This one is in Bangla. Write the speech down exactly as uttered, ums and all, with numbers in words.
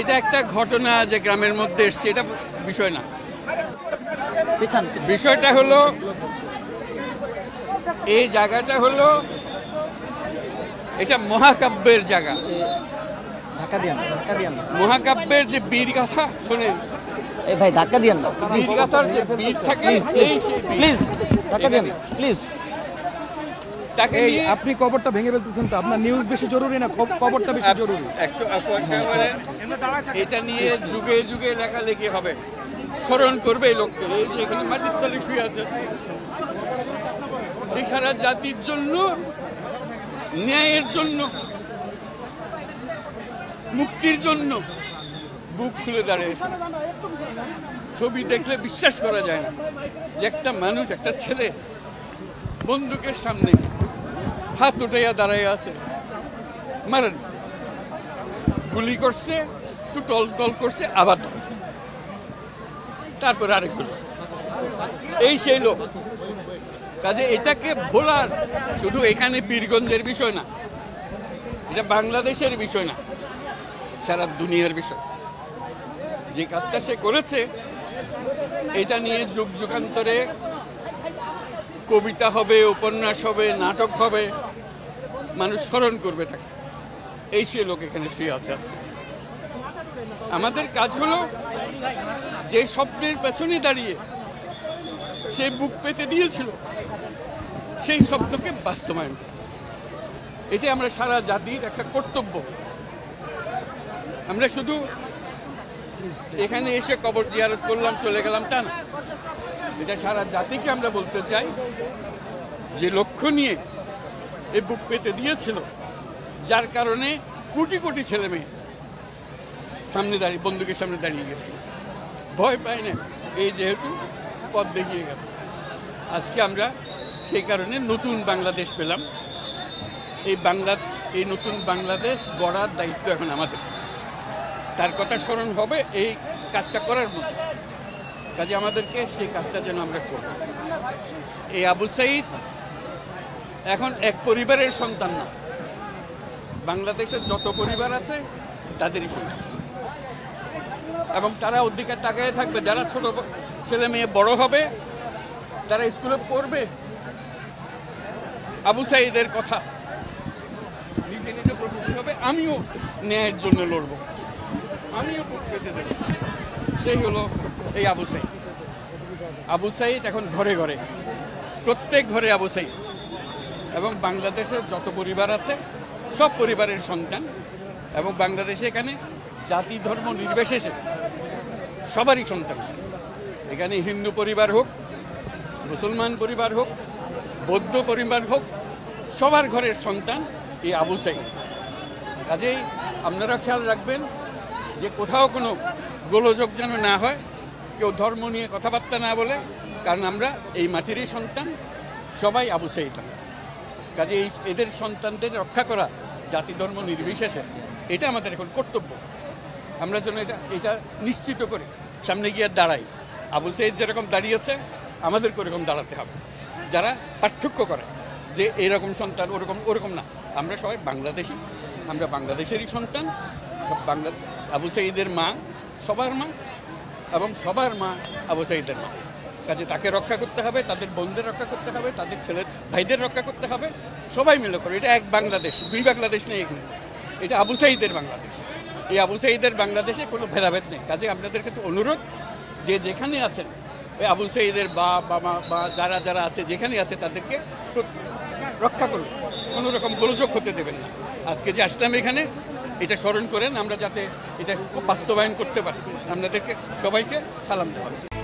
এটা একটা ঘটনা যে গ্রামের মধ্যে এসছে, এটা বিষয় না। বিষয়টা হলো এই জায়গাটা হলো এটা মহাকাব্যের জায়গা। মহাকাব্যের যে বীর কথা শোনেন ভাই, ধাক্কা দিয়েন না। বীর কথার যে বীর থাকে প্লিজ ধাক্কা দিয়েন প্লিজ। আপনি কবরটা ভেঙে ফেলতেছেন, তো আপনার নিউজ বেশি জরুরি না কবরটা বেশি জরুরি? এটা নিয়ে যুগে যুগে লেখালেখি হবে, স্মরণ করবে এই লোককে। এই যে এখানে মাটির তলে শুয়ে আছে সে সারা জাতির জন্য, ন্যায়ের জন্য, মুক্তির জন্য বুক খুলে দাঁড়িয়েছে। ছবি দেখলে বিশ্বাস করা যায় না যে একটা মানুষ, একটা ছেলে বন্দুকের সামনে হাত উঠাইয়া দাঁড়াইয়া আছে। মারেন, গুলি করছে, একটু টলটল করছে, আবার ধরছে, তারপর আরেকগুলো। এই সেই লোক। কাজে এটাকে ভোলার, শুধু এখানে পীরগঞ্জের বিষয় না, এটা বাংলাদেশের বিষয় না, সারা দুনিয়ার বিষয়। যে কাজটা সে করেছে এটা নিয়ে যুগ যুগান্তরে কবিতা হবে, উপন্যাস হবে, নাটক হবে, মানুষ স্মরণ করবে তাকে। এই সে লোক এখানে শুয়ে আছে আজকে। আমাদের কাজ হলো যে স্বপ্নের পেছনে দাঁড়িয়ে সে বুক পেতে দিয়েছিল সেই স্বপ্নকে বাস্তবায়ন করা। এটা আমরা সারা জাতির একটা কর্তব্য। আমরা শুধু এখানে এসে কবর জিয়ারত করলাম চলে গেলাম তা না, এটা সারা জাতিকে আমরা বলতে চাই যে লক্ষ্য নিয়ে এ বুক পেতে দিয়েছিল, যার কারণে কোটি কোটি ছেলে মেয়ে সামনে দাঁড়িয়ে বন্দুকের সামনে দাঁড়িয়ে গেছে, ভয় পায় না, এই যেহেতু পথ দেখিয়ে গেছে। আজকে আমরা সেই কারণে নতুন বাংলাদেশ পেলাম। এই বাংলা এই নতুন বাংলাদেশ গড়ার দায়িত্ব এখন আমাদের। তার কথা স্মরণ হবে এই কাজটা করার মতো। কাজে আমাদেরকে সেই কাজটা যেন আমরা করব। এই আবু সাঈদ এখন এক পরিবারের সন্তান না, বাংলাদেশের যত পরিবার আছে তাদেরই সন্তান, এবং তারা ওদিকে তাকায় থাকবে। যারা ছোট ছেলে মেয়ে বড় হবে, তারা স্কুলে পড়বে আবু সাঈদের কথা, নিজে নিজে প্রস্তুতি হবে, আমিও ন্যায়ের জন্য লড়ব, আমিও পেতে দেব। সেই হলো এই আবু সাঈদ। আবু সাঈদ এখন ঘরে ঘরে, প্রত্যেক ঘরে আবু সাঈদ, এবং বাংলাদেশের যত পরিবার আছে সব পরিবারের সন্তান। এবং বাংলাদেশে এখানে জাতি ধর্ম নির্বিশেষে সবারই সন্তান। এখানে হিন্দু পরিবার হোক, মুসলমান পরিবার হোক, বৌদ্ধ পরিবার হোক, সবার ঘরের সন্তান এই আবু সাঈদ। কাজেই আপনারা খেয়াল রাখবেন যে কোথাও কোনো গোলযোগ যেন না হয়, কেউ ধর্ম নিয়ে কথাবার্তা না বলে, কারণ আমরা এই মাটিরই সন্তান, সবাই আবু সাঈদ। কাজে এই এদের সন্তানদের রক্ষা করা জাতি ধর্ম নির্বিশেষে এটা আমাদের এখন কর্তব্য। আমরা যেন এটা এটা নিশ্চিত করি, সামনে গিয়ে দাঁড়াই। আবু সাঈদ যেরকম দাঁড়িয়েছে আমাদেরকে ওরকম দাঁড়াতে হবে। যারা পার্থক্য করে যে এরকম সন্তান ওরকম ওরকম না, আমরা সবাই বাংলাদেশি, আমরা বাংলাদেশেরই সন্তান। সব বাংলা আবু সাঈদের মা সবার মা, এবং সবার মা আবু সাঈদের মা। কাজে তাকে রক্ষা করতে হবে, তাদের বোনদের রক্ষা করতে হবে, তাদের ছেলে ভাইদের রক্ষা করতে হবে, সবাই মিলে করে। এটা এক বাংলাদেশ, দুই বাংলাদেশ নেই এখানে, এটা আবু সাঈদের বাংলাদেশ। এই আবু সাঈদের বাংলাদেশে কোনো ভেদাভেদ নেই। কাজে আপনাদের কাছে অনুরোধ, যে যেখানে আছেন ওই আবু সাঈদের বাপ বাবা বা যারা যারা আছে যেখানে আছে তাদেরকে রক্ষা করুন, কোনো রকম গোলযোগ হতে দেবেন না। আজকে যে আসলাম এখানে এটা স্মরণ করেন, আমরা যাতে এটা বাস্তবায়ন করতে পারি। আপনাদেরকে সবাইকে সালাম দেওয়া।